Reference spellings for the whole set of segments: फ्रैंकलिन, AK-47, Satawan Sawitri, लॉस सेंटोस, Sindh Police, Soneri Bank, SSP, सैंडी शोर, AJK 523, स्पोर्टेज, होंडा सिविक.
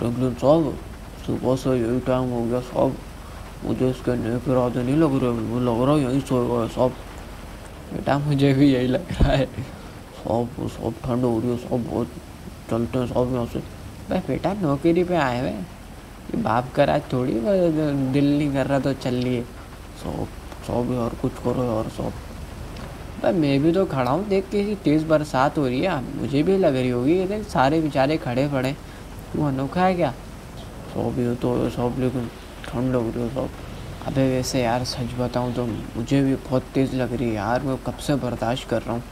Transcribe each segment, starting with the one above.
फ्रैंकलिन साहब, सुबह से यही टाइम हो गया साहब, मुझे इसके नए फिर आधे नहीं लग रहे, मुझे लग रहा है यहीं सोएगा साहब। बेटा मुझे भी यही लग रहा है साहब, साहब ठंड हो रही है साहब बहुत, चलते हैं साहब यहाँ से। भाई बेटा नौकरी पे आए हुए, ये बाप का राज थोड़ी, दिल नहीं कर रहा तो चल लिए साहब। साहब यार कुछ करो यार साहब। भाई मैं भी तो खड़ा हूँ, देख के तेज़ बरसात हो रही है, मुझे भी लग रही होगी, ये सारे बेचारे खड़े पड़े, तू अनोखा है क्या साहब? ये तो साहब लेकिन ठंड लग रही है साहब। अबे वैसे यार सच बताऊँ तो मुझे भी बहुत तेज़ लग रही है यार, मैं कब से बर्दाश्त कर रहा हूँ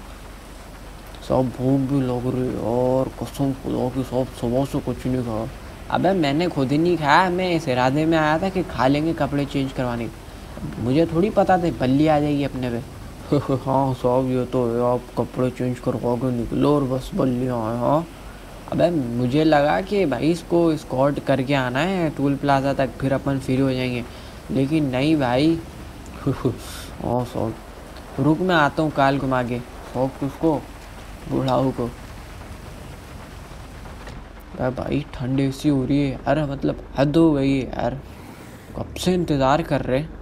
साहब, भूख भी लग रही है और कसम खुदा की साहब सुबह से कुछ नहीं खाया। अबे मैंने खुद ही नहीं खाया, मैं इस इरादे में आया था कि खा लेंगे कपड़े चेंज करवाने, मुझे थोड़ी पता था बल्ली आ जाएगी अपने पे। हाँ साहब ये तो है, आप कपड़े चेंज करवा के निकलो और बस बल्लियाँ आए। हाँ अबे मुझे लगा कि भाई इसको स्कॉट करके आना है टूल प्लाजा तक, फिर अपन फ्री हो जाएंगे, लेकिन नहीं भाई। हाँ साहब रुक मैं आता हूँ काल घुमा के साहब, किसको? बुढ़ाऊ को। अरे भाई ठंड ऐसी हो रही है यार, मतलब हद हो गई है यार, कब से इंतज़ार कर रहे हैं।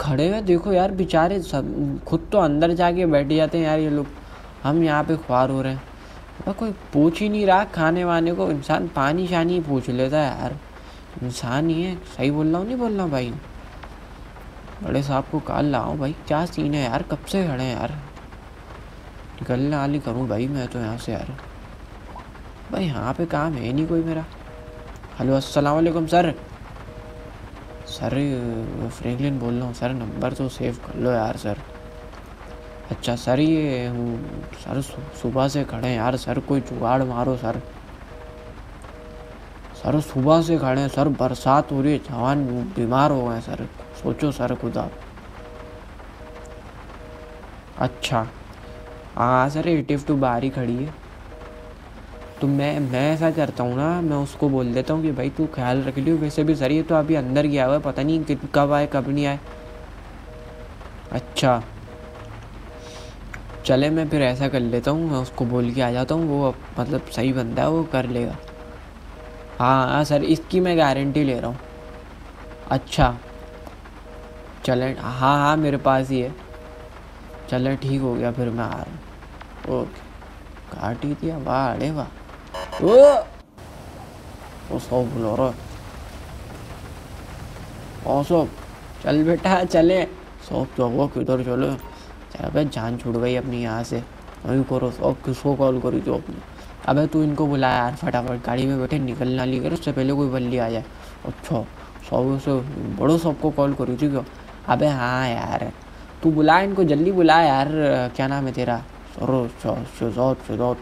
खड़े हुए देखो यार बेचारे, सब खुद तो अंदर जाके बैठ जाते हैं यार ये लोग, हम यहाँ पे ख्वार हो रहे हैं। अब कोई पूछ ही नहीं रहा खाने वाने को, इंसान पानी शानी पूछ लेता है यार, इंसान ही है। सही बोल रहा हूँ नहीं बोल रहा हूँ भाई? बड़े साहब को काल लाओ भाई, क्या सीन है यार, कब से खड़े हैं यार, निकलने वाली करूँ भाई मैं तो यहाँ से यार। भाई यहाँ पे काम है नहीं कोई मेरा। हेलो अस्सलाम वालेकुम सर। सर फ्रैंकलिन बोल रहा हूँ सर, नंबर तो सेव कर लो यार सर। अच्छा सर ये हूँ सर, सुबह से खड़े हैं यार सर, कोई जुगाड़ मारो सर। सर सुबह से खड़े हैं सर, बरसात हो रही है, जवान बीमार हो गए सर, सोचो सर खुदा। अच्छा हाँ सर, एटिव तो बाहर ही खड़ी है, तो मैं ऐसा करता हूँ ना, मैं उसको बोल देता हूँ कि भाई तू ख्याल रख लियो। वैसे भी सर ये तो अभी अंदर गया हुआ है, पता नहीं कब आए कब नहीं आए। अच्छा चले मैं फिर ऐसा कर लेता हूँ, मैं उसको बोल के आ जाता हूँ, वो मतलब सही बंदा है, वो कर लेगा। हाँ हाँ सर इसकी मैं गारंटी ले रहा हूँ। अच्छा चले, हाँ हाँ मेरे पास ही है, चले ठीक हो गया, फिर मैं आ रहा हूँ। ओके काट ही दिया, वाह अरे वाह। ओ साहब बुला रहा, ओ साहब चल बेटा चले। साहब जाओ किधर चले, चल भाई जान छूट गई अपनी यहाँ से, वही करो साहब। किसको कॉल करी तो अपने? अबे तू इनको बुला यार फटाफट, गाड़ी में बैठे निकलना नहीं करो, उससे पहले कोई बल्ली आ जाए। अच्छा साहब से बड़ो साहब को कॉल करी थी क्या? अबे हाँ यार तू बुला इनको, जल्दी बुला यार, क्या नाम है तेरा? सर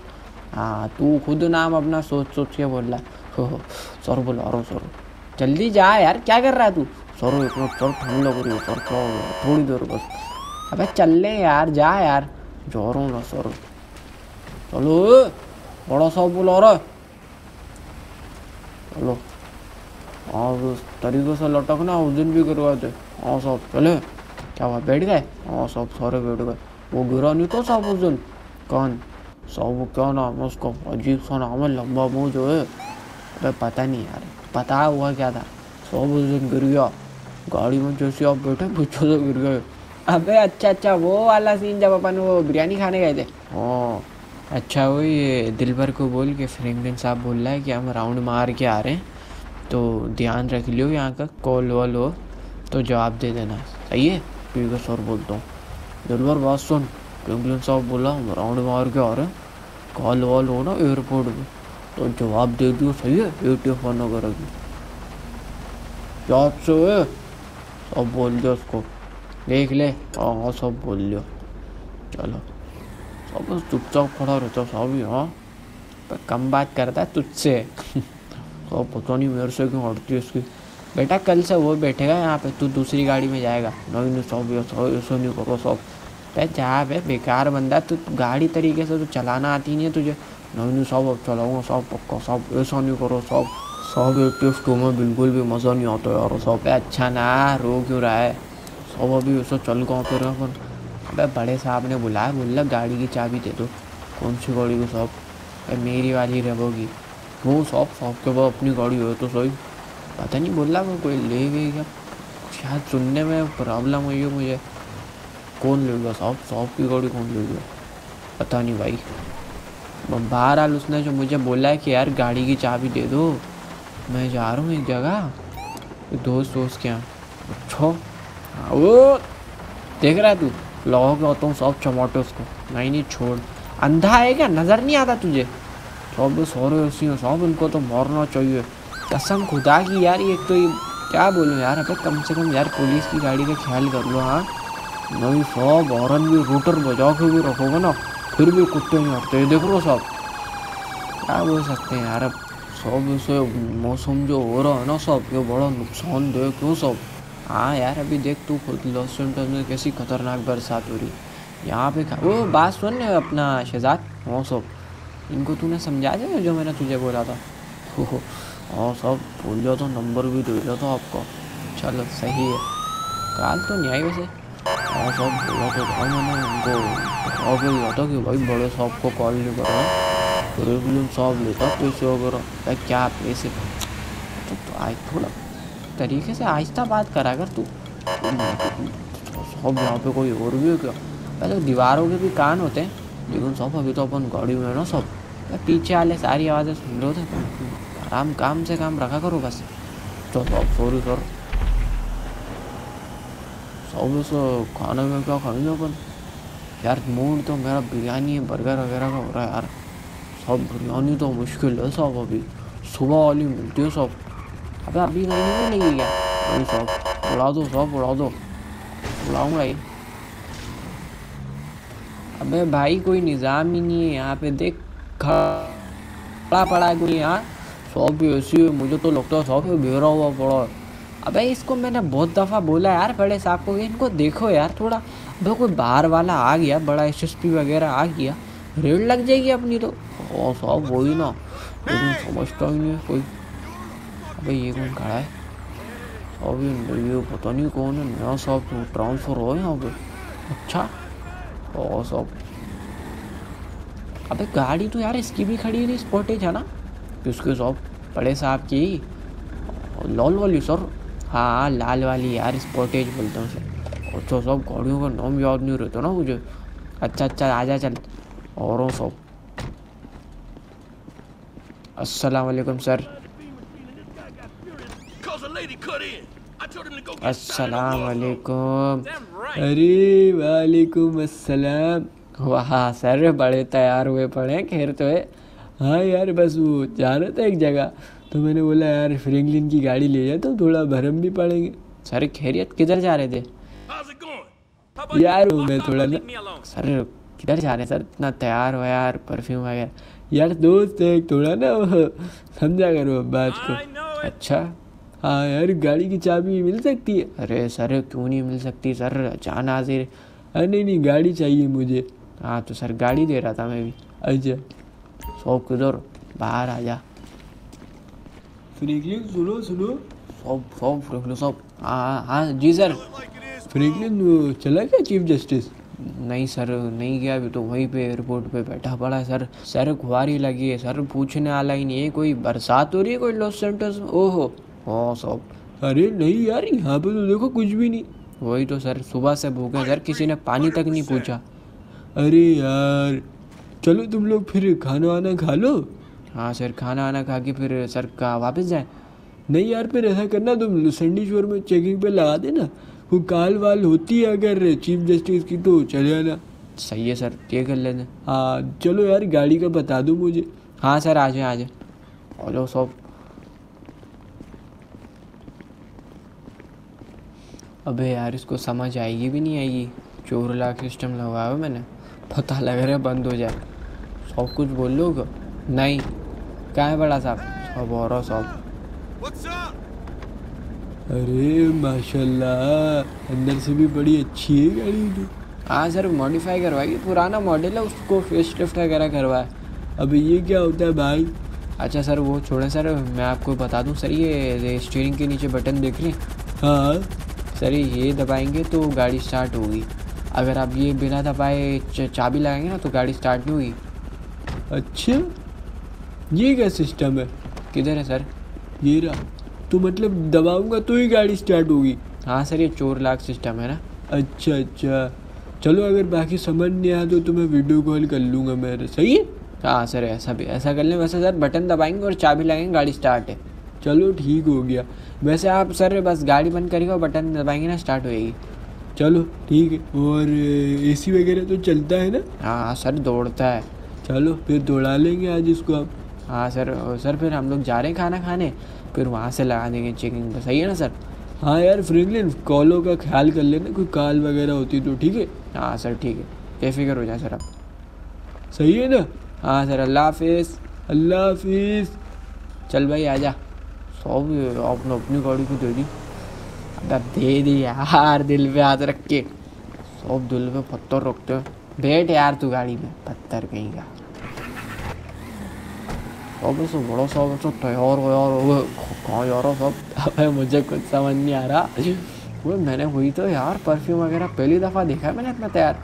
हाँ तू खुद नाम अपना सोच सोच के बोल रहा है। सर बुला रो सर, जल्दी जा यार, क्या कर रहा है तू? सर इतना सर ठंड लग रही है सर, थोड़ी देर बस। अबे चल ले यार, जा यार, जा रहा हूँ ना सर। चलो बड़ा साहब बुला रहा, चलो। हाँ उस तरीके से लटकना उस दिन भी करवाए थे। हाँ साहब चले, क्या हुआ बैठ गए? हाँ साहब सारे बैठ गए, वो गिरा नहीं तो साहब उस दिन। कौन साहब? वो क्या नाम है उसका, अजीब सा नाम है, लंबा मुँह जो है। अरे पता नहीं यार, पता हुआ क्या था साहब, उस दिन गिर गया गाड़ी में, जैसे आप बैठे पीछे से गिर गए। अबे अच्छा अच्छा वो वाला सीन, जब अपन वो बिरयानी खाने गए थे। हाँ अच्छा वो ये दिलबर को बोल के फ्रैंकलिन साहब बोल रहा है कि हम राउंड मार के आ रहे हैं, तो ध्यान रख लियो यहाँ का, कॉल वॉल हो तो जवाब दे देना, सही है? ठीक है सर बोलता हूँ। दिलवर बात सुन, फ्रैंकलिन साहब बोला हम राउंड मार के आ रहे हैं, कॉल वॉल हो ना एयरपोर्ट में तो जवाब दे दियो, सही है? एटीएफ आना करेगी याद से, सब बोल दिया उसको, देख ले। हाँ सब बोल लिया, चलो सब बस चुपचाप खड़ा रहता साहब। हाँ पर कम बात करता है तुझसे। सब पता नहीं मेरे से क्यों हटती है इसकी। बेटा कल से वो बैठेगा यहाँ पे, तू दूसरी गाड़ी में जाएगा। नहीं नहीं साहब ऐसा नहीं करो साहब। भाई जहाँ पे बेकार बंदा, तू गाड़ी तरीके से तो चलाना आती नहीं है तुझे। नहीं नहीं साहब अब चलाऊँगा साहब पक्का साहब, ऐसा नहीं करो साहब। साहब एक्टिव टू में बिल्कुल भी मज़ा नहीं आता यार साहब। अच्छा ना रो क्यों रहा है साहब, अभी ऐसा चल कहाँ पे रहा? अरे बड़े साहब ने बुलाया, बोला गाड़ी की चाबी दे दो। कौन सी गाड़ी को साहब? मेरी वाली रहोगी। वो साफ के बाद अपनी गाड़ी हो तो सही पता नहीं बोला मैं कोई ले गई क्या शायद सुनने में प्रॉब्लम हुई है मुझे। कौन ले गया साफ की गाड़ी कौन ले गया पता नहीं भाई। बहरहाल उसने जो मुझे बोला है कि यार गाड़ी की चाबी दे दो मैं जा रहा हूँ एक जगह दोस्त के यहाँ। छो वो देख रहा है तू लोगों के होता हूँ सब चमाटे उसको। नहीं छोड़ अंधा है क्या नज़र नहीं आता तुझे। सब सौरे उसी हो सब उनको तो मारना चाहिए कसम खुदा की यार। एक तो ये क्या बोलूँ यार अब कम से कम यार पुलिस की गाड़ी का ख्याल कर लो। हाँ नहीं सब औरन भी रूटर बजा के भी रखोगे ना फिर भी कुत्ते नहीं हटते देख लो सब। क्या बोल सकते हैं यार अब सब से मौसम जो हो रहा है ना सब ये बड़ा नुकसान दे क्यों सब। हाँ यार अभी देख तू खुद लॉस एंजल्स में कैसी खतरनाक बरसात हो रही यहाँ पे। वो बात सुन अपना शहजाद हाँ सब इनको तूने समझा दिया जो मैंने तुझे बोला था। हाँ सब बोल जाओ तो नंबर भी दे जाओ तो आपका चलो सही है काल तो नहीं आई वैसे। हाँ सब बोला तो था मैंने उनको और भी दिया था कि भाई बड़े साहब को कॉल नहीं करा रेगुलर साहब लेता पैसे वगैरह क्या पैसे। तो आज थोड़ा तरीके से आहिस्ता बात करा कर तू। सब यहाँ पे कोई और भी हो क्या पहले दीवारों के भी कान होते हैं लेकिन सब अभी तो अपन गाड़ी में है ना सब पीछे वाले सारी आवाज़ें सुन रहे होते। आराम काम से काम रखा करो बस। तो सब सॉरी सर सब खाने में क्या खाएंगे अपन यार मूड तो मेरा बिरयानी बर्गर वगैरह का हो रहा है यार। सब बिरयानी तो मुश्किल है साहब अभी सुबह वाली मिलती है साहब अब अभी नहीं मिलेगी क्या। अरे साहब उड़ा दो साहब उड़ा दो उड़ाऊँगा ही। अबे भाई कोई निज़ाम ही नहीं है यहाँ पे देख खड़ा पड़ा है कोई यहाँ साहब भी ऐसी है मुझे तो लगता है साहब बेहरा हुआ पड़ा। अबे इसको मैंने बहुत दफ़ा बोला यार बड़े साहब को इनको देखो यार थोड़ा भाई कोई बाहर वाला आ गया बड़ा SSP वगैरह आ गया रेड लग जाएगी अपनी तो। ओ साहब वही ना लेकिन समझता ही नहीं है कोई। अबे ये कौन खड़ा है साहब ये पता नहीं कौन है नया साहब तो ट्रांसफर हो यहाँ पे अच्छा। ओ साहब अबे गाड़ी तो यार इसकी भी खड़ी है स्पोर्टेज है ना किसके साहब बड़े साहब की लाल वाली सर। हाँ लाल वाली यार स्पोर्टेज बोलते हैं उसे। अच्छा साहब गाड़ियों का नाम याद नहीं रहता ना मुझे। अच्छा अच्छा आजा चल। और सब अस्सलाम वालेकुम सर अस्सलाम वालेकुम। अरे वालेकुम अस्सलाम। वाह सर बड़े तैयार हुए पड़े खैर तो है। हाँ यार बस वो जा रहा था एक जगह तो मैंने बोला यार फ्रैंकलिन की गाड़ी ले जाए तो थोड़ा भरम भी पड़ेंगे। सर खैरियत किधर जा रहे थे यार मैं थोड़ा ना सर किधर जा रहे सर इतना तैयार हो यार परफ्यूम वगैरह यार दोस्त एक थोड़ा ना समझा करो बात को। अच्छा हाँ यार गाड़ी की चाबी मिल सकती है। अरे सर क्यों नहीं मिल सकती सर जान हाजिर। अरे नहीं गाड़ी चाहिए मुझे। हाँ तो सर गाड़ी दे रहा था मैं भी। अच्छा शौक किधर बाहर आ जा फ्रैंकलिन सुनो सुनो सब सब फ्रैंकलिन सब। हाँ हाँ जी सर फ्रैंकलिन चला क्या चीफ जस्टिस। नहीं सर नहीं गया अभी तो वहीं पे एयरपोर्ट पे बैठा पड़ा है सर। सर खुआरी लगी है सर पूछने वाला ही नहीं है कोई बरसात हो रही है कोई लॉस एंजल्स। ओहो हाँ सब। अरे नहीं यार यहाँ पे तो देखो कुछ भी नहीं। वही तो सर सुबह से भूखे सर किसी ने पानी तक नहीं पूछा। अरे यार चलो तुम लोग फिर खाना वाना खा लो। हाँ सर खाना वाना खा के फिर सर कहाँ वापस जाए। नहीं यार फिर ऐसा करना तुम सैंडी शोर में चेकिंग पे लगा देना वो काल वाल होती है अगर चीफ जस्टिस की तो चले आना। सही है सर ये कर लेना। हाँ चलो यार गाड़ी का बता दो मुझे। हाँ सर आ जाए आ जाए। हेलो सब अबे यार इसको समझ आएगी भी नहीं आएगी चोर लाख सिस्टम लगाया हुआ मैंने पता लग रहा है बंद हो जाए। सब कुछ बोल लो क्या नहीं क्या है बड़ा साहब सब और सब। अरे माशाल्लाह अंदर से भी बड़ी अच्छी है गाड़ी तो। हाँ सर मॉडिफाई करवाएगी पुराना मॉडल है उसको फेसलिफ्ट वगैरह करवाए। अब ये क्या होता है भाई। अच्छा सर वो छोड़ें सर मैं आपको बता दूं सर ये स्टीयरिंग के नीचे बटन देख रहे हैं। हाँ सर ये दबाएंगे तो गाड़ी स्टार्ट होगी अगर आप ये बिना दबाए चाबी लगाएंगे ना तो गाड़ी स्टार्ट नहीं होगी। अच्छा ये क्या सिस्टम है? किधर है सर? ये रहा। तो मतलब दबाऊंगा तो ही गाड़ी स्टार्ट होगी? हाँ सर, ये चोर लाख सिस्टम है ना। अच्छा अच्छा, चलो अगर बाकी समझ नहीं आया तो तुम्हें वीडियो कॉल कर लूँगा मैं, सही है? हाँ सर, ऐसा कर लें। वैसे सर बटन दबाएंगे और चाबी लगाएंगे, गाड़ी स्टार्ट है। चलो ठीक हो गया। वैसे आप सर बस गाड़ी बंद करिएगा और बटन दबाएंगे ना, स्टार्ट होएगी। चलो ठीक है। और एसी वगैरह तो चलता है ना? हाँ सर, दौड़ता है। चलो फिर दौड़ा लेंगे आज इसको आप। हाँ सर। और सर फिर हम लोग जा रहे हैं खाना खाने, फिर वहाँ से लगा देंगे चेकिंग पर, सही है ना सर? हाँ यार फ्रैंकलिन, कॉलों का ख्याल कर लेना, कोई कॉल वगैरह होती तो। ठीक है? हाँ सर ठीक है, बेफिक्र हो जाए सर आप, सही है ना? हाँ सर, अल्लाह हाफिज़। अल्लाह हाफिज़। चल भाई आजा, सब आपने अपनी गाड़ी को दे दी। अब दे दी यार, दिल पे हाथ रख के। सब दिल पे पत्थर रखते हो। बैठ यार तू गाड़ी में, पत्थर कहीं का। सब ऐसा बड़ा सब ऐसा तैयार व्यार कहाँ जा रहा सब। अब मुझे कुछ समझ नहीं आ रहा। वो मैंने हुई तो यार परफ्यूम वगैरह पहली दफ़ा देखा है मैंने इतना तैयार।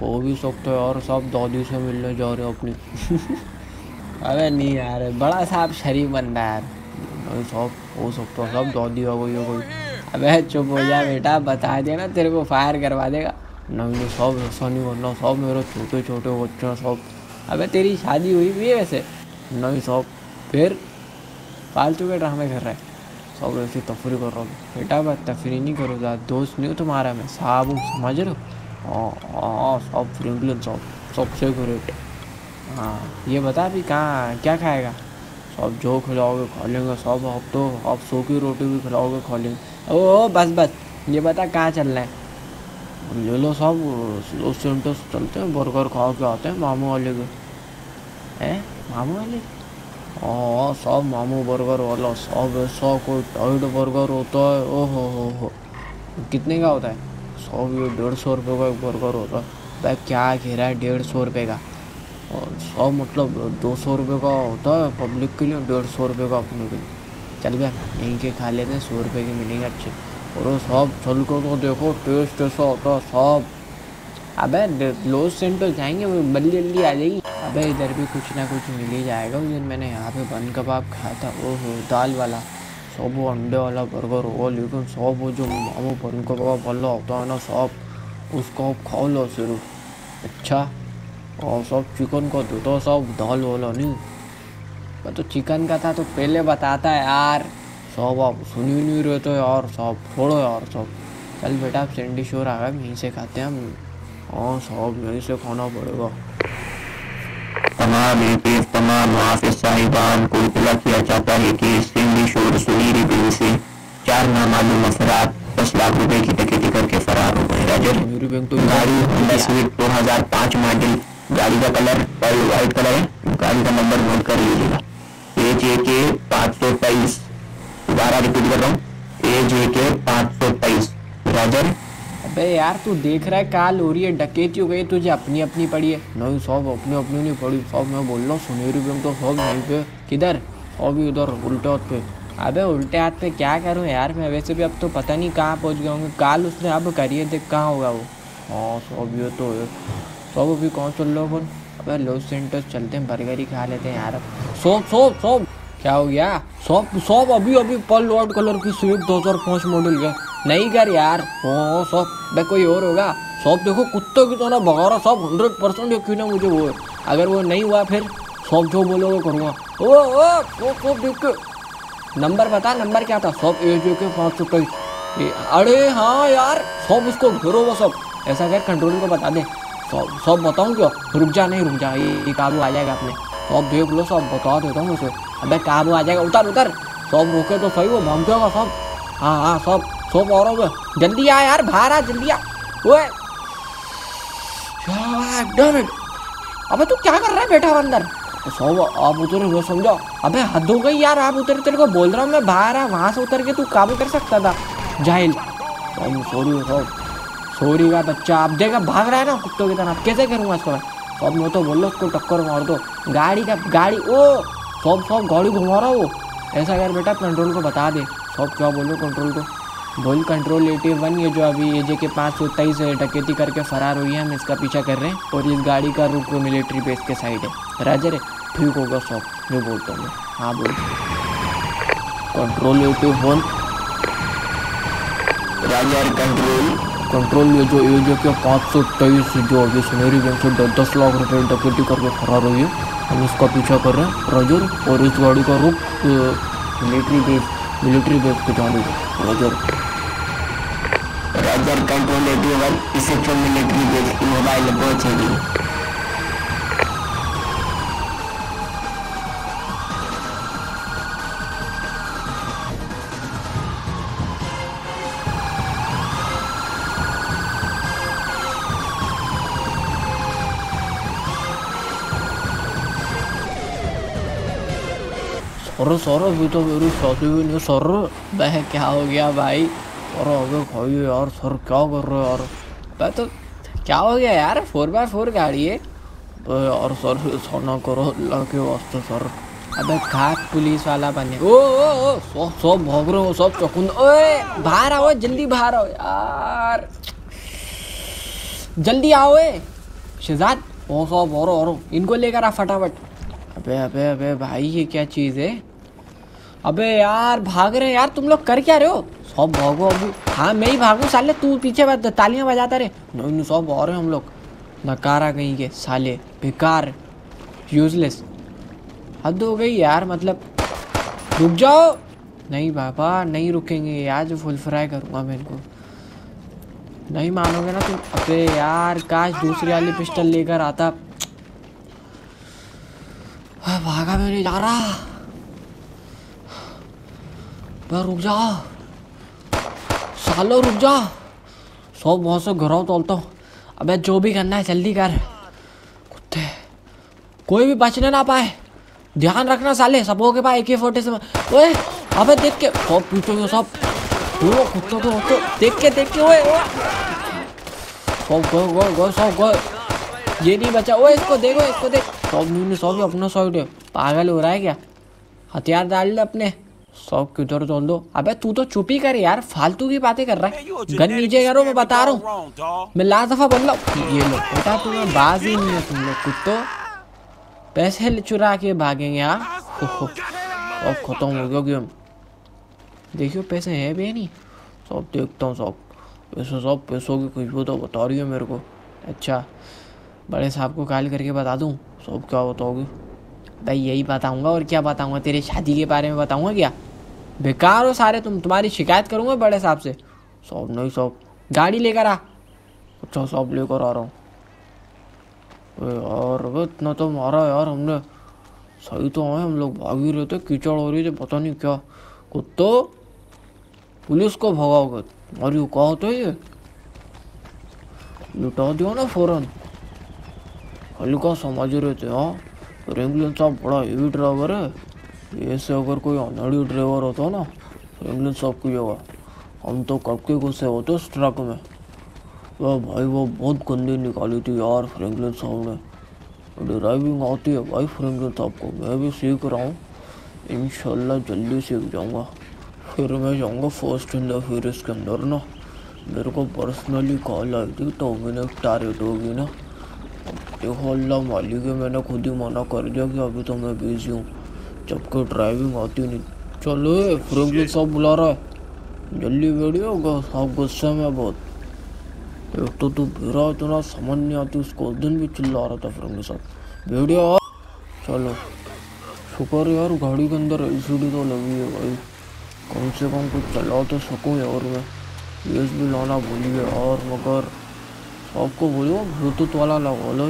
हो भी सकता है यार साहब, दादी से मिलने जा रहे हो अपने। अरे नहीं यार, बड़ा साहब शरीफ बन रहा है यार साहब। हो सकता है साहब दादी हो गई अबे चुप हो जा बेटा, बता देना तेरे को फायर करवा देगा। नहीं साहब ऐसा नहीं करना साहब, मेरे छोटे छोटे बच्चे साहब। अबे तेरी शादी हुई भी है वैसे? नहीं साहब। फिर फालतू के ड्रामे कर रहा है सब, ऐसी तफरी कर रहा हूँ बेटा। मैं तफरी नहीं करो, ज़्यादा दोस्त नहीं हो तुम्हारा मैं साहब, समझ रहे हो? हाँ सब फ्रैंकलिन सब सबसे ग्रेट। हाँ ये बता भी कहाँ क्या खाएगा? सब जो खिलाओगे खा लेंगे सब। अब तो आप सूखी रोटी भी खिलाओगे खा लेंगे। ओह बस बस, ये बता कहाँ चलना है? ले लो सब, उस टाइम तो चलते हैं, बर्गर खा के आते हैं मामू वाले के। हैं मामू वाले? हाँ सब मामू बर्गर वाला सब, ऐसा कोई टाइट बर्गर होता है। ओहो हो, कितने का होता है? सब ये 150 रुपये का एक बर्गर होता है। भाई क्या घेरा है 150 रुपये का? और सब मतलब 200 रुपये का होता है पब्लिक के लिए, 150 रुपये का अपने के लिए। चल भाई यहीं के खा लेते हैं, 100 रुपये के मिलेंगे अच्छे। और सब चल कर तो देखो टेस्ट कैसा होता है सब। अबे लॉस सेंटर जाएंगे, वो बल्ली जल्दी आ जाएगी। अबे इधर भी कुछ ना कुछ मिल ही जाएगा। उस दिन मैंने यहाँ पे बन कबाब खाया था, ओहो दाल वाला। सब वो अंडे वाला बर्गर होगा, लेकिन सब वो जो मामू बन कबाब वाला होता है ना सब, उसको आप खा लो सिर्फ। अच्छा और सब चिकन का देता सब, दाल वाला नहीं। मैं तो चिकन का था तो पहले बताता यार सब, आप सुन ही नहीं रहे तो यार सब, छोड़ो यार सब। चल बेटा आप सिंडी शोर आ गए, यहीं से खाते हैं हम। हाँ सब यहीं से खाना पड़ेगा। तमाम पेश तमाम हाफिज साहिबान को इतला किया जाता है कि सिंधी शोर सुनीरी बिल से 4 नामालूम अफराद 10 लाख रुपए की डकैती करके फरार हो गए। गाड़ी होंडा सिविक 2005 मॉडल, गाड़ी का कलर ऑयल वाइट कलर है। गाड़ी का नंबर नोट कर लीजिएगा, AJK 523। दोबारा रिपीट कर रहा हूँ, AJK 523। राजर अबे यार तू देख रहा है काल हो रही है, डकैती हो गई, तुझे अपनी अपनी पड़ी है। नहीं सब अपनी अपनी नहीं पड़ी सब, मैं बोल रहा हूँ सुनहरी बैंक तो सब नहीं पे। किधर? सब इधर उल्टे हाथ पे। अबे उल्टे हाथ पे क्या करूँ यार मैं, वैसे भी अब तो पता नहीं कहाँ पहुँच गए होंगे। काल उसने अब करिए देख कहाँ होगा वो। हाँ सब ये तो है सब। अभी कौन चल रहा फोन? अबे लॉस सेंटर चलते हैं, बर्गर ही खा लेते हैं यार। सब सब सब क्या हो गया? सब सब अभी अभी पर्ल वाइट कलर की स्विफ्ट 2005 मॉडल का। नहीं कर यार। हाँ सब भाई कोई और होगा सब, देखो कुत्तों की तरह भगा रहा सब। 100% यकीन है मुझे वो है। अगर वो नहीं हुआ फिर सब जो बोलोगे करूँगा। ओ सब देख के नंबर बता, नंबर क्या था? सब AJK 523। अरे हाँ यार सब उसको घेरो वो सब, ऐसा कर कंट्रोल को बता दे सब। सब बताऊँ क्या? रुक जा, नहीं रुक जा, ये काबू आ जाएगा अपने। सब देख लो सब, बता देता हूँ उसे। अबे काबू आ जाएगा, उतर उतर। सब रोके तो सही, वो भाग जाएगा सब। हाँ हाँ सब सब, और जल्दी आ यार, बाहर आ जल्दी आ। ओए अबे तू क्या कर रहा है बेटा अंदर? सब आप उतरे वो समझो। अबे हद हो गई यार, आप उतरे, तेरे को बोल रहा हूँ मैं बाहर आ। वहाँ से उतर के तू काबू कर सकता था जाहिल। सॉरी सब, सॉरी का बच्चा। आप देखा भाग रहा है ना कुत्तों की तरह, कैसे करूँगा इसको मैं? सब मैं तो बोल रहा उसको टक्कर मार दो गाड़ी का गाड़ी। ओ सब सब गाड़ी घुमा रहा वो, ऐसा यार बेटा कंट्रोल को बता दे। सब क्या बोलो कंट्रोल को? बोल कंट्रोल 81, ये जो अभी AJK 523 डकैती करके फरार हुई है, हम इसका पीछा कर रहे हैं। और इस गाड़ी का रुख मिलिट्री बेस के साइड है। राजर ठीक होगा सब, मैं बोलता हूँ। हाँ बोल। कंट्रोल यू टू फोन यार, कंट्रोल ये जो क्या 523 जो अभी सुनहरी बैंक से 10 लाख रुपए डकैती करके फरार हुई है, हम उसका पीछा कर रहे हैं रजर, और इस गाड़ी का रूप मिलिट्री बेस पे जाने रजर। कंट्रोल एटीवन इसे मिलिट्री बेस मोबाइल पहुँचेगी। सर अभी तो मेरी शादी भी नहीं। सर मैं क्या हो गया भाई? अरे अबे भाई यार सर क्या कर रहे हो यार? मैं तो क्या हो गया यार, 4x4 गाड़ी है और सर सोना करो अल्लाह के वास्ते सर। अबे खाक पुलिस वाला बने। ओ सब भाग रहे हो सब चकुंद। ओए बाहर आओ जल्दी, बाहर आओ यार जल्दी आओ। शहजाद ओ सब और इनको लेकर आ फटाफट। अबे अबे अबे भाई ये क्या चीज़ है? अबे यार भाग रहे यार, तुम लोग कर क्या रहे हो? सब भागो अभी। हाँ मैं ही भागूँ साले, तू पीछे तालियां बजाता रहे। नहीं सब और हम लोग नकारा कहीं के साले, बेकार यूजलेस, हद हो गई यार। मतलब रुक जाओ। नहीं बाबा नहीं रुकेंगे, आज फुल फ्राई करूँगा मैं इनको, नहीं मानोगे ना तुम? अबे यार काश दूसरी वाली पिस्टल लेकर आता। भागा मैं नहीं जा रहा, रुक जा सालो रुक जा। सौ बहुत सौ घरों तोलता हूँ। अबे जो भी करना है जल्दी कर कुत्ते, कोई भी बचने ना पाए, ध्यान रखना साले। सबों के पास AK-47। ओए अबे देख के सब पीछे सब कुत्तों को देख के ओए सब गो सब गो, ये नहीं बचा। ओए इसको देखो इसको देख। सब अपना साइड है, पागल हो रहा है क्या? हथियार डाल ले अपने। सब किधर तोड़ दो। अबे तू तो चुप ही कर यार, फालतू की बातें कर रहा है। गन नीचे करो, मैं बता रहा हूँ, मैं लास्ट दफा बोल रहा हूँ। ये लो बेटा तुम्हें बाज ही नहीं है, तुम लोग कुछ तो पैसे चुरा के भागेंगे यार। अब खत्म हो गया गेम। देखियो पैसे हैं भी नहीं। सब देखता हूँ सब पैसों की खुशबू तो बता रही हो मेरे को। अच्छा बड़े साहब को कॉल करके बता दूँ। सब क्या बताओगे भाई? यही बताऊंगा और क्या बताऊंगा? तेरी शादी के बारे में बताऊंगा क्या? बेकार हो सारे तुम, तुम्हारी शिकायत करूंगा बड़े साहब से। सब नहीं सब गाड़ी लेकर आ। अच्छा सब लेकर आ रहा हूँ। और इतना तो मारा यार हमने, सही तो है हम लोग भाग ही रहे थे, कीचड़ हो रही थी पता नहीं क्या। कुत्तो पुलिस को भगाओगे और यू कहो तो ये लुटा दो ना फौरन, हल्का समझ रहे थे। हाँ रेंगलिन साहब बड़ा हेवी ड्राइवर है, ऐसे अगर कोई अनहड़ी ड्राइवर होता ना रेंगलिन साहब की जगह, हम तो कब के गुस्से होते उस ट्रक में। वह भाई वो बहुत गंदी निकाली थी यार रेंगलिन साहब ने। ड्राइविंग आती है भाई रेंगलिन साहब को, मैं भी सीख रहा हूँ, इंशाल्लाह जल्दी सीख जाऊँगा। फिर मैं जाऊँगा फर्स्ट इन द फेरिस के अंदर ना। मेरे को पर्सनली कॉल आई थी तो मैंने टारगेट होगी ना। देखो अल्लाह मालिक है, मैंने खुद ही मना कर दिया कि अभी तो मैं बिजी हूँ, जबकि ड्राइविंग आती नहीं। चलो फ्रेंकलिन साहब बुला रहा है, जल्दी बैठिएगा साहब गुस्से में बहुत। एक तो तू भिरा इतना समझ नहीं आती, उसको उस दिन भी चिल्ला रहा था फ्रेंकलिन साहब बैठिए। चलो शुक्र यार गाड़ी के अंदर LCD तो लगी है भाई, कम से कम कुछ चला तो सकूँ। और मैं यूएसबी भी लाना भूलिए, और मगर आपको बोलो ब्लूटूथ वाला लगा लो,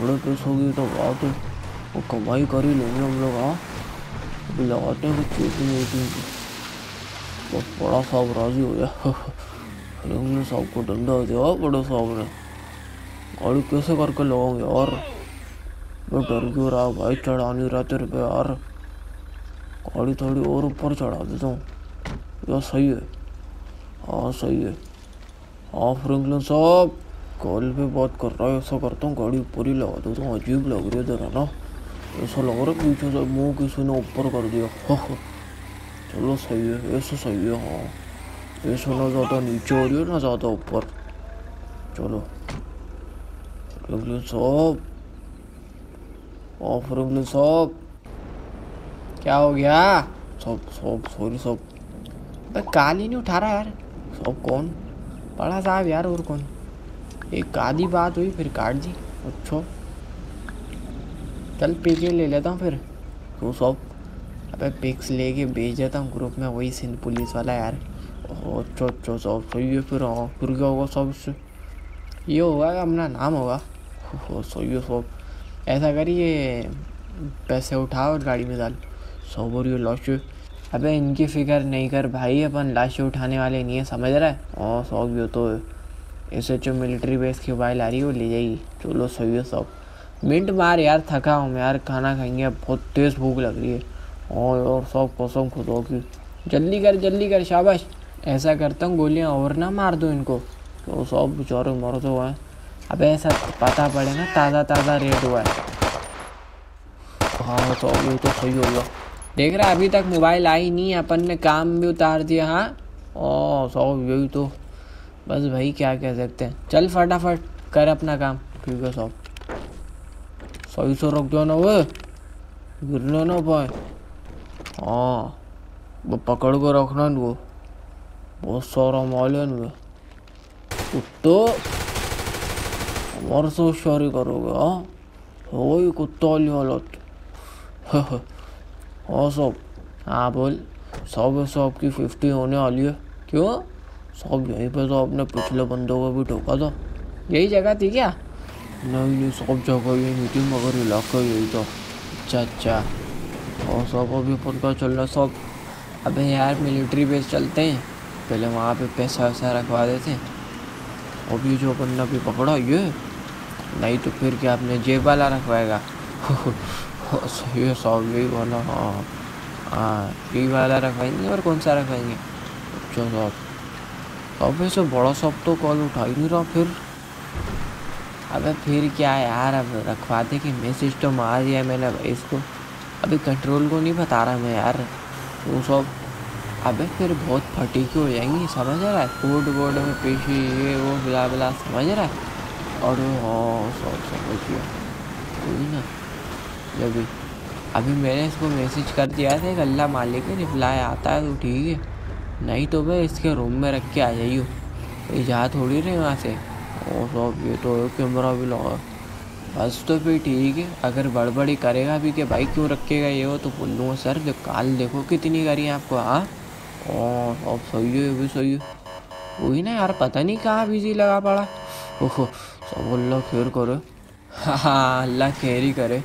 थोड़े पैसे होगी तो बात है, वो कमाई कर ही लेंगे हम लोग। हाँ अभी लगाते हैं कुछ चीटिंग वेटिंग की, बस बड़ा साहब राजी हो गया। रेंगलिन साहब को डंडा दिया बड़े साहब ने। गाड़ी कैसे करके लगाऊंगे यार? मैं डर क्यों रहा भाई, चढ़ा नहीं रहा तेरे पे यार, गाड़ी थोड़ी और ऊपर चढ़ा देता हूँ यार। सही है, हाँ सही है। हाँ फ्रेंकलिन साहब कॉल पे बात कर रहा है, ऐसा करता हूँ गाड़ी पूरी लगा देता हूँ। अजीब लग रही है जरा ना, ऐसा लग रहा है पीछे से मुँह किसी ने ऊपर कर दिया। चलो सही है, ऐसा सही है। हाँ ऐसा ना ज़्यादा नीचे हो रही है ना ज़्यादा ऊपर। चलो फ्रेंकलिन साहब ओ फरुगन सोप, क्या हो गया? Soap Soap sorry Soap. मैं काल ही नहीं उठा रहा यार। सोप कौन? बड़ा साहब यार, और कौन? एक आधी बात हुई फिर काट दी। अच्छो चल पिक्स ले लेता हूँ फिर। तो सोप अबे पिक्स लेके भेज देता हूँ ग्रुप में, वही सिंध पुलिस वाला यार। ओ अच्छो अच्छो सोप सोइए फिर क्या होगा? सोप ये होगा कि अपना नाम होगा। हो सोइयो सोप, ऐसा करिए पैसे उठाओ और गाड़ी में डाल। सो बोरियो लाश। अबे इनकी फ़िक्र नहीं कर भाई, अपन लाशें उठाने वाले नहीं है, समझ रहा है? और सौंप भी हो तो इसे जो मिलिट्री बेस की मोबाइल आ रही है वो ले जाएगी। चलो सोइयो सौंप। मिनट मार यार, थका हूँ मैं यार, खाना खाएंगे, बहुत तेज़ भूख लग रही है। और सौंप कसम खुदो की, जल्दी कर शाबाश। ऐसा करता हूँ गोलियाँ और ना मार दो इनको। तो सौंप बेचारे मर तो हुआ है। अब ऐसा पता पड़े ना ताज़ा ताज़ा रेड हुआ है। हाँ सौंप ये तो सही होगा। देख रहा है अभी तक मोबाइल आई नहीं, अपन ने काम भी उतार दिया। हाँ ओ सौंप यही तो, बस भाई क्या कह सकते हैं। चल फटाफट कर अपना काम। ठीक है सौंप। सही सो रोक दो ना, वो गिरने ना पाए। हाँ वो पकड़ को रखना न, वो बहुत सारा मॉल है न कुत्तो, हमारे से शोरी करोगे? हाँ वही कुत्ता वाली हालत। हाँ सौंप, हाँ बोल। सौंप की 50 होने वाली है। क्यों सौंप? यहीं पे तो अपने पिछले बंदों को भी ठोका था। यही जगह थी क्या? नहीं सौंप जगह ये नहीं थी, मगर इलाका यही था। अच्छा। और सौंप अभी फोन का चल रहा। सौंप अबे यार मिलिट्री बेस चलते हैं, पहले वहाँ पे पैसा वैसा रखवा देते हैं। अभी जो बंदा भी पकड़ा ये नहीं तो फिर क्या आपने जेब वाला रखवाएगा? ये सौ यही वाला। हाँ हाँ यही वाला रखवाएंगे, और कौन सा रखवाएंगे? अच्छा सौंप, अब वैसे बड़ा सौंप तो कॉल उठा ही नहीं रहा फिर। अबे फिर क्या यार, अब रखवाते कि मैसेज तो मार दिया मैंने भाई इसको, अभी कंट्रोल को नहीं बता रहा मैं यार। वो सौंप अबे फिर बहुत फटीकी हो जाएंगी, समझ रहा है? कोर्ट बोर्ड में पेशी ये वो बिला बिला, समझ रहा है? और हाँ सौंप समझ गया कोई ना। जब अभी मैंने इसको मैसेज कर दिया था, अल्लाह मालिक ने रिप्लाई आता है तो ठीक है, नहीं तो भाई इसके रूम में रख के आ जाइयो, ये जा थोड़ी रहे वहाँ से। और सौंप ये तो कैमरा भी लगा। बस तो फिर ठीक है, अगर बड़बड़ी करेगा भी कि भाई क्यों रखेगा ये वो, तो बोल दूँगा सर जो काल देखो कितनी करी आपको। हाँ और अब सही है, अभी सही है। वही ना यार, पता नहीं कहाँ बिजी लगा पड़ा। ओहो सब अल्लाह खैर करे। हाँ अल्लाह खैर ही करे।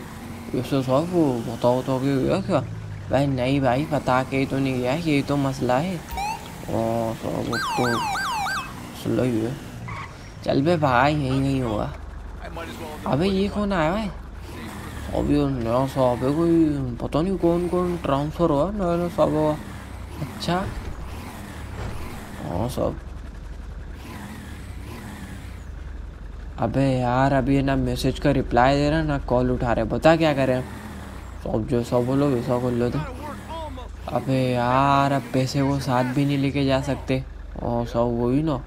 इससे सब वो बताओ तो गया क्या भाई? नहीं भाई पता के तो नहीं गया, ये तो मसला है। और सब तो मसला ही है। चल बे भाई यही नहीं होगा। अबे ये कौन आया है? अभी नया साहब है कोई, पता नहीं कौन कौन ट्रांसफ़र हुआ नया नया साहब हुआ। अच्छा हाँ सब। अबे यार अभी ना मैसेज का रिप्लाई दे रहा ना कॉल उठा रहे, बता क्या करें? सब जैसा बोलो वैसा कर लो तो। अबे यार अब पैसे वो साथ भी नहीं लेके जा सकते। और सब वही ना,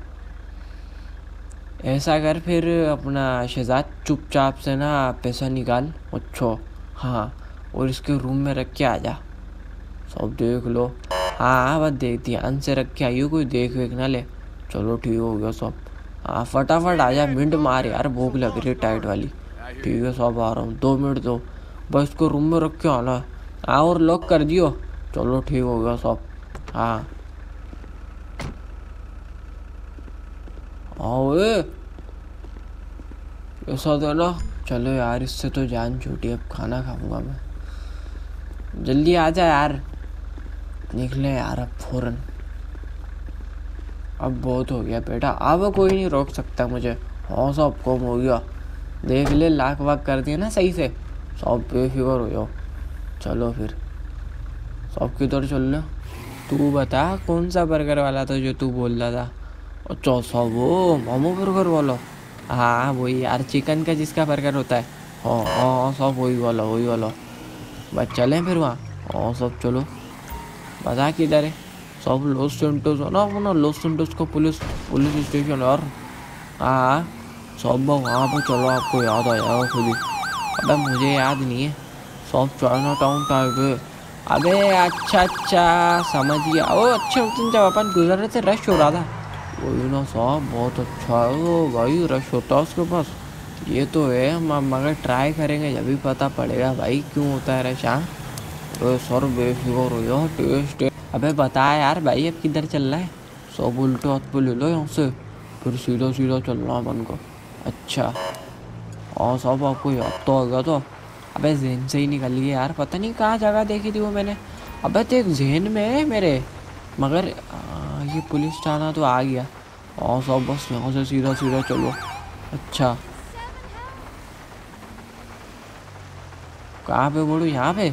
ऐसा कर फिर अपना शहजाद चुपचाप से ना पैसा निकाल। अच्छा हाँ, और इसके रूम में रख के आ जा। सब देख लो। हाँ बस देख ध्यान से रख के आइयो, कोई देख वेख ना ले। चलो ठीक हो गया सब। हाँ फटाफट आ जा, मिनट मार यार, भूख लग रही है टाइट वाली। ठीक है सब आ रहा हूँ, 2 मिनट दो बस, को रूम में रख के आना। हाँ और लॉक कर दियो। चलो ठीक हो गया सब। हाँ आओ ऐसा तो ना। चलो यार इससे तो जान छूटी, अब खाना खाऊंगा मैं। जल्दी आ जा यार, निकले यार अब फौरन। अब बहुत हो गया बेटा, अब कोई नहीं रोक सकता मुझे। हाँ सब कम हो गया, देख ले लाख वाक कर दिया ना सही से। सब बेफिक्र हो जाओ। चलो फिर सब किधर चल लो? तू बता कौन सा बर्गर वाला था जो तू बोल रहा था? अच्छा सब वो मोमो बर्गर वाला। हाँ वही यार, चिकन का जिसका बर्गर होता है। हाँ हाँ सब वही वाला। बस चलें फिर वहाँ? हाँ सब चलो। पता किधर है? सब लॉस सेंटोस ना, वो ना लॉस सेंटोस का पुलिस स्टेशन। और हाँ सब वहाँ पर चलो, आपको याद आया खुद ही। अब मुझे याद नहीं है। Soft China town type. अबे अच्छा, समझ गया। ओ अच्छा, उस दिन जब अपन गुजर रहे थे रश हो रहा था। ओ यू नो साहब, बहुत अच्छा है वो भाई, रश होता है उसके पास। ये तो है, हम मगर ट्राई करेंगे, जब भी पता पड़ेगा भाई क्यों होता है रश। हाँ सर बेफिक्र हो जाओ, टेस्ट। अबे बता यार भाई, अब किधर चल रहा है? सब उल्टे हाथ पे ले लो यहाँ से, फिर सीधा सीधा चलना अपन को। अच्छा और सब आपको याद तो होगा तो। अबे जहन से ही निकल गया यार, पता नहीं कहाँ जगह देखी थी वो मैंने। अबे तो एक जहन में है मेरे, मगर ये पुलिस थाना तो आ गया। और सब बस यहाँ से सीधा सीधा चलो। अच्छा कहाँ पे बोलूँ, यहाँ पे?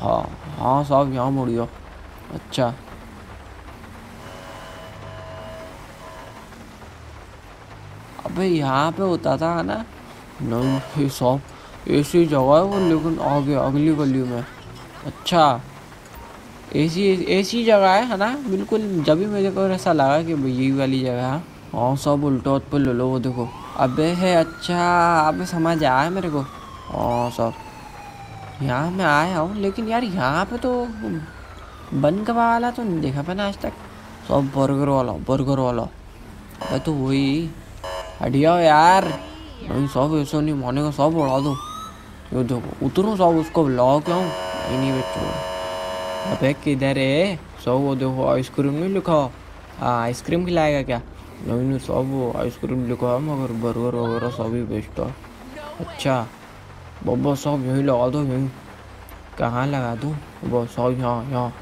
हाँ साहब यहाँ मुड़ियो। अच्छा अबे यहाँ पे होता था ना? नहीं साहब, ऐसी जगह है वो, लेकिन आगे अगली गली में। अच्छा ऐसी जगह है ना? बिल्कुल, जब भी मुझे को ऐसा लगा कि यही वाली जगह है। हाँ साहब उल्टा हाथ पर ले लो, वो देखो। अबे है अच्छा, अब समझ आया मेरे को। हाँ साहब यहाँ मैं आया हूँ, लेकिन यार यहाँ पे तो बन कबाब वाला तो नहीं देखा मैंने आज तक। सब बर्गर वाला। अरे तो वही, हटियाओ यार। नहीं सब ऐसा नहीं मानेगा, सब उड़ा दो। ये देखो उतरो सब, उसको लाओ क्यों नहीं बेचो। अबे किधर है सब? वो देखो आइसक्रीम नहीं लिखा। हाँ आइसक्रीम खिलाएगा क्या? नहीं सब वो आइसक्रीम लिखा, मगर बर्गर वगैरह सब ही बेचता। अच्छा बब्बा साहब यहीं लगा दो। यहीं कहाँ लगा दूँ बब्बा साहब? यहाँ।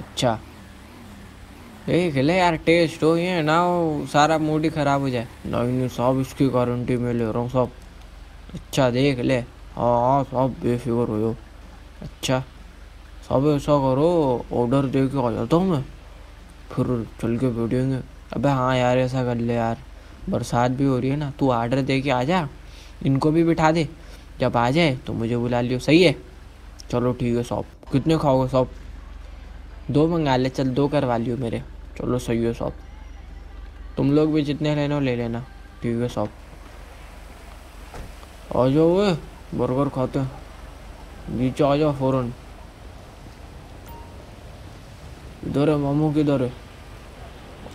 अच्छा देख ले यार, टेस्ट हो ये ना हो, सारा मूड ही ख़राब हो जाए। नहीं साहब, इसकी गारंटी मैं ले रहा हूँ साहब। अच्छा देख ले। हाँ साहब बेफिक्र हो। अच्छा साहब ऐसा करो, ऑर्डर दे के आ जाता हूँ मैं, फिर चल के बैठेंगे। अबे हाँ यार ऐसा कर ले यार, बरसात भी हो रही है ना, तू ऑर्डर दे के आ जा, इनको भी बिठा दे, जब आ जाए तो मुझे बुला लियो। सही है, चलो ठीक है साहब। कितने खाओगे साहब? दो मंगा ले, चल दो करवा लियो मेरे। चलो सही है साहब, तुम लोग भी जितने लेना हो ले लेना। ठीक है साहब, आ जाओ वे बर्गर खाते हैं, नीचे आ जाओ फ़ौरन। इधर है मामू, किधर है?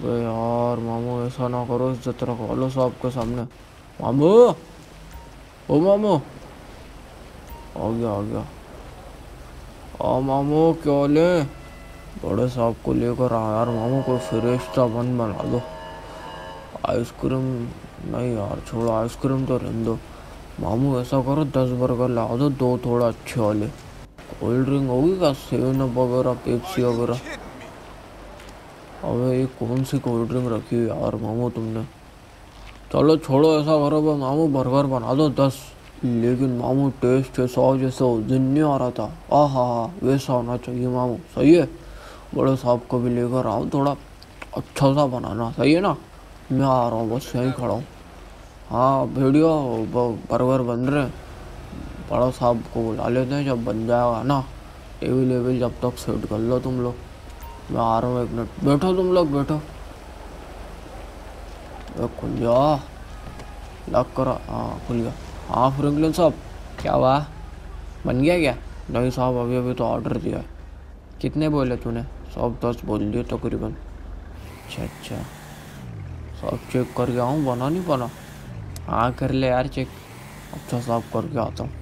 अरे यार मामू ऐसा ना करो, इज्जत रखो लो साहब के सामने। मामू, ओ मामू, आ गया। आ मामू क्या ले? बड़े साहब को लेकर आ यार मामू, कोई फ्रेस्टा बन बना दो। आइसक्रीम नहीं यार, छोड़ो आइसक्रीम तो रहने दो। मामू ऐसा करो, 10 बर्गर ला दो, दो थोड़ा अच्छे वाले। कोल्ड ड्रिंक होगी क्या? 7 अप वगैरह, पेप्सी वगैरह। अबे ये कौन सी कोल्ड ड्रिंक रखी है यार मामू तुमने? चलो छोड़ो, ऐसा करो भाई मामू, बर्गर बना दो 10। लेकिन मामू टेस्ट है साहब जैसे उस दिन नहीं आ रहा था। आहा, वैसा होना चाहिए मामू। सही है, बड़े साहब को भी लेकर आओ, थोड़ा अच्छा सा बनाना। सही है ना, मैं आ रहा हूँ, बस यहीं खड़ा हूँ। हाँ भेड़िया, बर्गर बन रहे, बड़ा साहब को बुला लेते हैं, जब बन जाएगा ना टेबल वेबल, जब तक सेट कर लो तुम लोग। मैं आ रहा हूँ 1 मिनट, बैठो तुम लोग बैठो। खुल गया, लॉक करा। हाँ खुल गया। हाँ फ्रैंकलिन साहब क्या हुआ, बन गया क्या? नहीं साहब, अभी तो ऑर्डर दिया है। कितने बोले तूने? साहब 10 बोल दिए तकरीबन। अच्छा साहब चेक कर गया हूँ, बना नहीं बना। हाँ कर ले यार चेक। अच्छा साहब करके आता हूँ।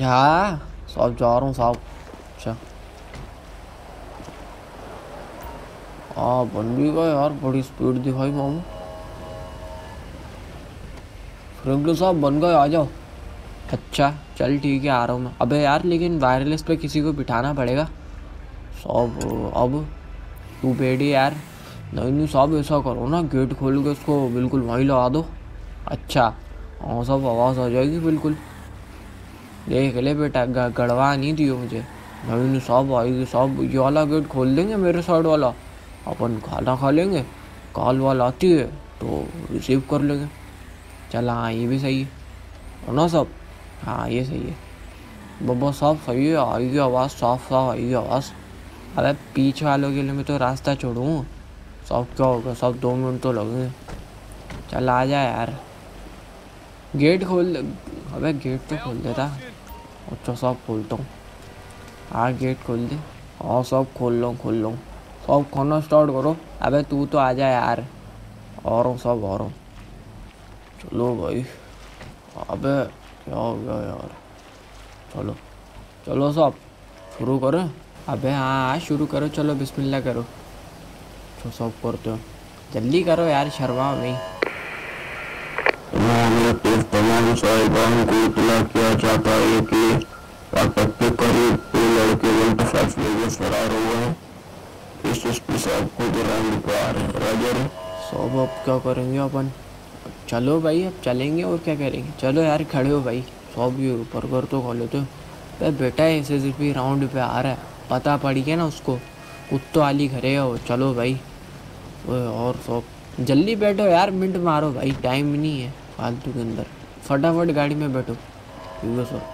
हाँ साहब जा रहा हूँ साहब। अच्छा हाँ बन भी गया यार, बड़ी स्पीड दिखाई मामू। फ्रैंकलिन साहब बन गए, आ जाओ। अच्छा चल ठीक है, आ रहा हूँ मैं। अबे यार लेकिन वायरलेस पे किसी को बिठाना पड़ेगा साहब। अब तू बैठी यार। नहीं साहब ऐसा करो ना, गेट खोल के उसको बिल्कुल वहीं लगा दो। अच्छा हाँ साहब, आवाज़ आ जाएगी बिल्कुल। देख ले बेटा, गड़वा नहीं दियो मुझे। नहीं साहब आएगी साहब, ये वाला गेट खोल देंगे, मेरे साइड वाला। अपन खाना खा लेंगे, कॉल वाल आती है तो रिसीव कर लेंगे। चल हाँ ये भी सही है, और ना साहब? हाँ ये सही है बब्बा साहब, सही है। आएगी आवाज़, साफ आएगी आवाज़। अरे पीछे वालों के लिए मैं तो रास्ता छोड़ूँ साहब, क्या होगा साहब? 2 मिनट तो लगेंगे। चल आ जा यार। गेट खोल। अबे गेट तो खोल देता। अच्छा सब खोलता हूँ। हाँ गेट खोल दे। और सब खोल लो सब खोलना स्टार्ट करो। अबे तू तो आ जा यार। और सब और चलो भाई। अबे क्या हो गया यार। चलो चलो सब शुरू करो। अबे हाँ शुरू करो। चलो बिस्मिल्लाह करो। तो सब करते हो जल्दी करो यार। शर्माओ नहीं। तमाम साहिबान को इतना किया जाता है कि वापस के करीब दो लड़के 105 लोग फरार हुए हैं। इस एसपी साहब को बुलाने को आ रहे हैं राजर। सब अब क्या करेंगे अपन। चलो भाई अब चलेंगे और क्या करेंगे। चलो यार खड़े हो भाई। सब ये ऊपर कर तो खोलो तो बेटा। एसएसपी राउंड पे आ रहा है पता पड़ गया ना उसको। कुत्तो आली घरे हो। चलो भाई और सब जल्दी बैठो यार। मिनट मारो भाई टाइम नहीं है फालतू के अंदर। फटाफट गाड़ी में बैठो। ठीक है सर।